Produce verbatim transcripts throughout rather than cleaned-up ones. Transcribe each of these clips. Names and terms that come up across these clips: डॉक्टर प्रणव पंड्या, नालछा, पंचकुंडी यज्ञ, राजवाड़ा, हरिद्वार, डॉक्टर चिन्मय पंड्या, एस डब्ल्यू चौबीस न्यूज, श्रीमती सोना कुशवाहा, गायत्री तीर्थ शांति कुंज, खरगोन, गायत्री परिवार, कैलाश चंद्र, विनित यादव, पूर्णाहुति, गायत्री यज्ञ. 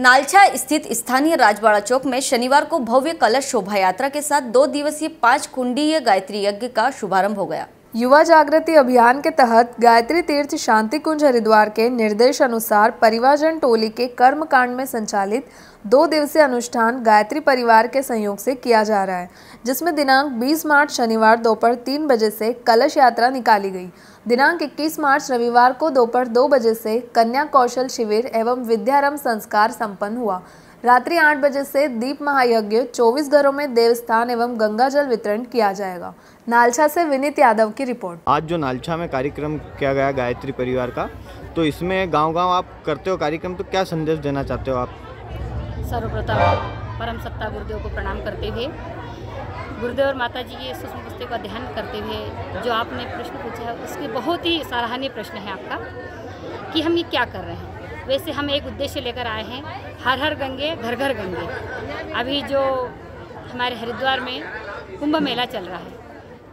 नालछा स्थित स्थानीय राजवाड़ा चौक में शनिवार को भव्य कलश शोभा यात्रा के साथ दो दिवसीय पांच कुंडीय गायत्री यज्ञ का शुभारंभ हो गया। युवा जागृति अभियान के तहत गायत्री तीर्थ शांति कुंज हरिद्वार के निर्देश अनुसार परिवारजन टोली के कर्मकांड में संचालित दो दिवसीय अनुष्ठान गायत्री परिवार के सहयोग से किया जा रहा है, जिसमें दिनांक बीस मार्च शनिवार दोपहर तीन बजे से कलश यात्रा निकाली गई। दिनांक इक्कीस मार्च रविवार को दोपहर दो बजे से कन्या कौशल शिविर एवं विद्यारंभ संस्कार संपन्न हुआ। रात्रि आठ बजे से दीप महायज्ञ चौबीस घरों में देवस्थान एवं गंगाजल वितरण किया जाएगा। नालछा से विनित यादव की रिपोर्ट। आज जो नालछा में कार्यक्रम किया गया गायत्री परिवार का, तो इसमें गांव-गांव आप करते हो कार्यक्रम, तो क्या संदेश देना चाहते हो आप? सर्वप्रथम परम सत्ता गुरुदेव को प्रणाम करते हुए, गुरुदेव और माता जी के सूक्ष्म पुस्तक का ध्यान करते हुए जो आपने प्रश्न पूछा है उसके बहुत ही सराहनीय प्रश्न है आपका कि हम ये क्या कर रहे हैं। वैसे हम एक उद्देश्य लेकर आए हैं, हर हर गंगे घर घर गंगे। अभी जो हमारे हरिद्वार में कुंभ मेला चल रहा है,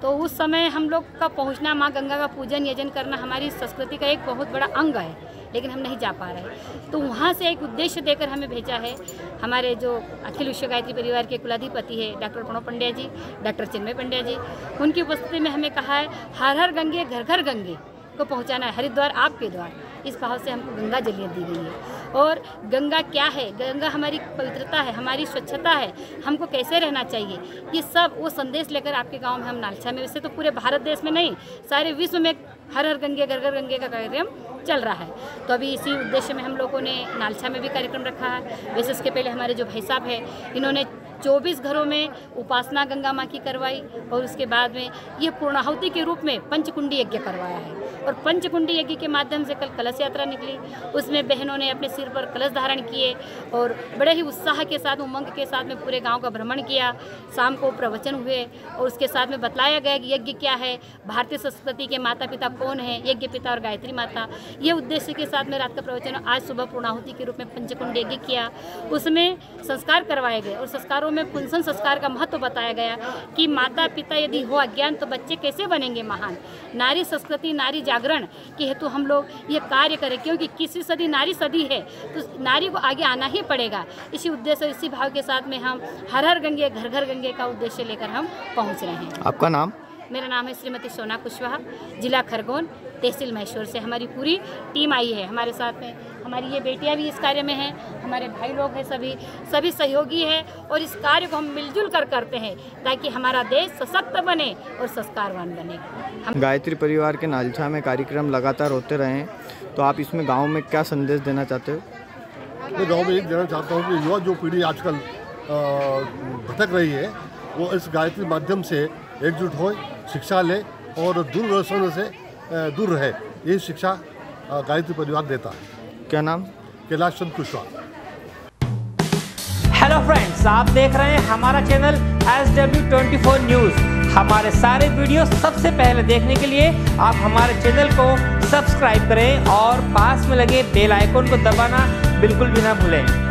तो उस समय हम लोग का पहुंचना, माँ गंगा का पूजन यजन करना हमारी संस्कृति का एक बहुत बड़ा अंग है, लेकिन हम नहीं जा पा रहे। तो वहाँ से एक उद्देश्य देकर हमें भेजा है हमारे जो अखिल विश्व गायत्री परिवार के कुलाधिपति है डॉक्टर प्रणव पंड्या जी, डॉक्टर चिन्मय पंड्या जी, उनकी उपस्थिति में हमें कहा है हर हर गंगे घर घर गंगे को पहुँचाना है, हरिद्वार आपके द्वार। इस भाव से हमको गंगा जलीय दी गई है। और गंगा क्या है, गंगा हमारी पवित्रता है, हमारी स्वच्छता है, हमको कैसे रहना चाहिए, ये सब वो संदेश लेकर आपके गांव में हम नालछा में, वैसे तो पूरे भारत देश में नहीं सारे विश्व में हर हर गंगे घर घर गंगे का कार्यक्रम चल रहा है। तो अभी इसी उद्देश्य में हम लोगों ने नालछा में भी कार्यक्रम रखा है। वैसे इसके पहले हमारे जो भाई साहब हैं, इन्होंने चौबीस घरों में उपासना गंगा माँ की करवाई और उसके बाद में ये पूर्णाहुति के रूप में पंचकुंडी यज्ञ करवाया है। और पंचकुंडी यज्ञ के माध्यम से कल कलश यात्रा निकली, उसमें बहनों ने अपने सिर पर कलश धारण किए और बड़े ही उत्साह के साथ, उमंग के साथ में पूरे गांव का भ्रमण किया। शाम को प्रवचन हुए और उसके साथ में बतलाया गया कि यज्ञ क्या है, भारतीय संस्कृति के माता पिता कौन है, यज्ञ पिता और गायत्री माता, ये उद्देश्य के साथ में रात का प्रवचन। आज सुबह पूर्णाहुति के रूप में पंचकुंडी यज्ञ किया, उसमें संस्कार करवाए गए और संस्कार में पुनसन संस्कार का महत्व बताया गया कि माता पिता यदि हो अज्ञान तो बच्चे कैसे बनेंगे महान। नारी संस्कृति, नारी जागरण के हेतु हम लोग ये कार्य करें, क्योंकि किसी सदी नारी सदी है तो नारी को आगे आना ही पड़ेगा। इसी उद्देश्य, इसी भाव के साथ में हम हर हर गंगे घर घर गंगे का उद्देश्य लेकर हम पहुंच रहे हैं। आपका नाम? मेरा नाम है श्रीमती सोना कुशवाहा, जिला खरगोन, तहसील महेश्वर से हमारी पूरी टीम आई है। हमारे साथ में हमारी ये बेटियां भी इस कार्य में हैं, हमारे भाई लोग हैं, सभी सभी सहयोगी हैं और इस कार्य को हम मिलजुल कर करते हैं ताकि हमारा देश सशक्त बने और संस्कारवान बने। हम गायत्री परिवार के नालछा में कार्यक्रम लगातार होते रहे, तो आप इसमें गाँव में क्या संदेश देना चाहते हो? मैं गाँव में एक देना चाहता हूँ कि युवा जो पीढ़ी आजकल भटक रही है, वो इस गायत्री माध्यम से एकजुट हो, शिक्षा ले और दूर व्यसनों से दूर रहे। यही शिक्षा गायत्री परिवार देता है। क्या नाम? कैलाश चंद्र कुशवाहा। हेलो फ्रेंड्स, आप देख रहे हैं हमारा चैनल एस डब्ल्यू चौबीस न्यूज। हमारे सारे वीडियो सबसे पहले देखने के लिए आप हमारे चैनल को सब्सक्राइब करें और पास में लगे बेल आइकन को दबाना बिल्कुल भी ना भूलें।